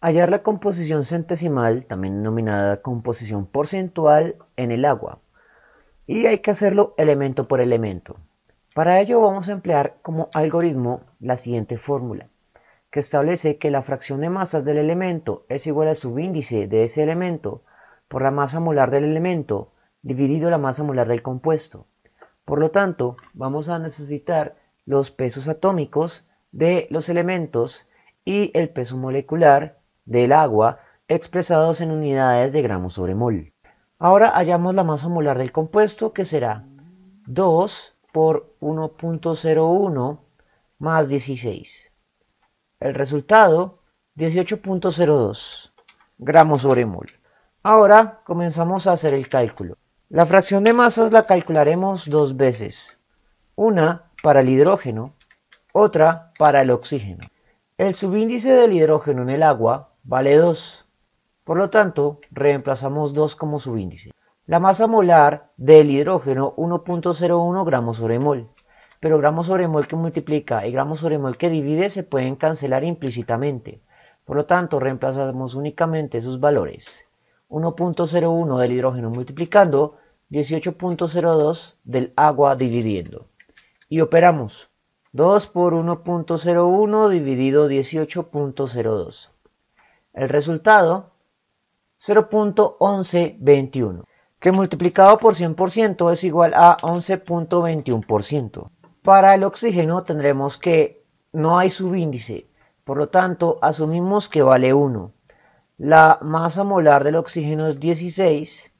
Hallar la composición centesimal, también denominada composición porcentual, en el agua. Y hay que hacerlo elemento por elemento. Para ello vamos a emplear como algoritmo la siguiente fórmula, que establece que la fracción de masas del elemento es igual al subíndice de ese elemento por la masa molar del elemento dividido la masa molar del compuesto. Por lo tanto, vamos a necesitar los pesos atómicos de los elementos y el peso molecular del agua expresados en unidades de gramos sobre mol. Ahora hallamos la masa molar del compuesto, que será 2 por 1.01 más 16. El resultado, 18.02 gramos sobre mol. Ahora comenzamos a hacer el cálculo. La fracción de masas la calcularemos dos veces, una para el hidrógeno, otra para el oxígeno. El subíndice del hidrógeno en el agua vale 2, por lo tanto reemplazamos 2 como subíndice. La masa molar del hidrógeno, 1.01 gramos sobre mol, pero gramos sobre mol que multiplica y gramos sobre mol que divide se pueden cancelar implícitamente, por lo tanto reemplazamos únicamente sus valores. 1.01 del hidrógeno multiplicando, 18.02 del agua dividiendo. Y operamos. 2 por 1.01 dividido 18.02. El resultado, 0.1121, que multiplicado por 100% es igual a 11.21%. Para el oxígeno tendremos que no hay subíndice, por lo tanto asumimos que vale 1. La masa molar del oxígeno es 16,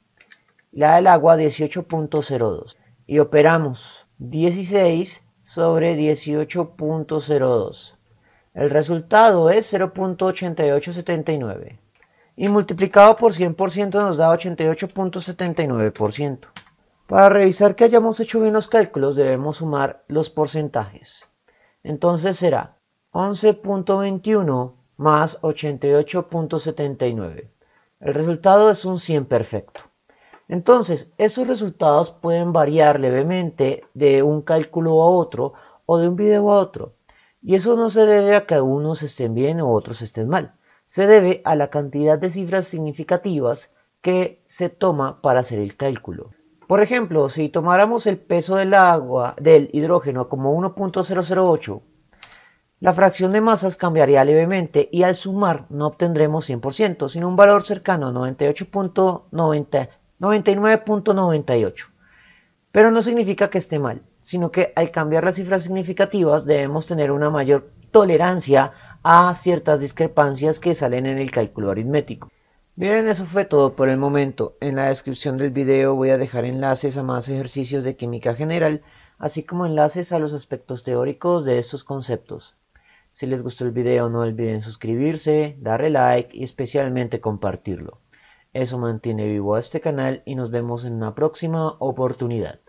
la del agua 18.02. Y operamos. 16 sobre 18.02. El resultado es 0.8879 y multiplicado por 100% nos da 88.79%. Para revisar que hayamos hecho bien los cálculos debemos sumar los porcentajes. Entonces será 11.21 más 88.79. El resultado es un 100 perfecto. Entonces, esos resultados pueden variar levemente de un cálculo a otro o de un video a otro. Y eso no se debe a que unos estén bien o otros estén mal. Se debe a la cantidad de cifras significativas que se toma para hacer el cálculo. Por ejemplo, si tomáramos el peso del hidrógeno como 1.008, la fracción de masas cambiaría levemente y al sumar no obtendremos 100%, sino un valor cercano a 99.98, pero no significa que esté mal, sino que al cambiar las cifras significativas debemos tener una mayor tolerancia a ciertas discrepancias que salen en el cálculo aritmético. Bien, eso fue todo por el momento. En la descripción del video voy a dejar enlaces a más ejercicios de química general, así como enlaces a los aspectos teóricos de estos conceptos. Si les gustó el video no olviden suscribirse, darle like y especialmente compartirlo. Eso mantiene vivo a este canal y nos vemos en una próxima oportunidad.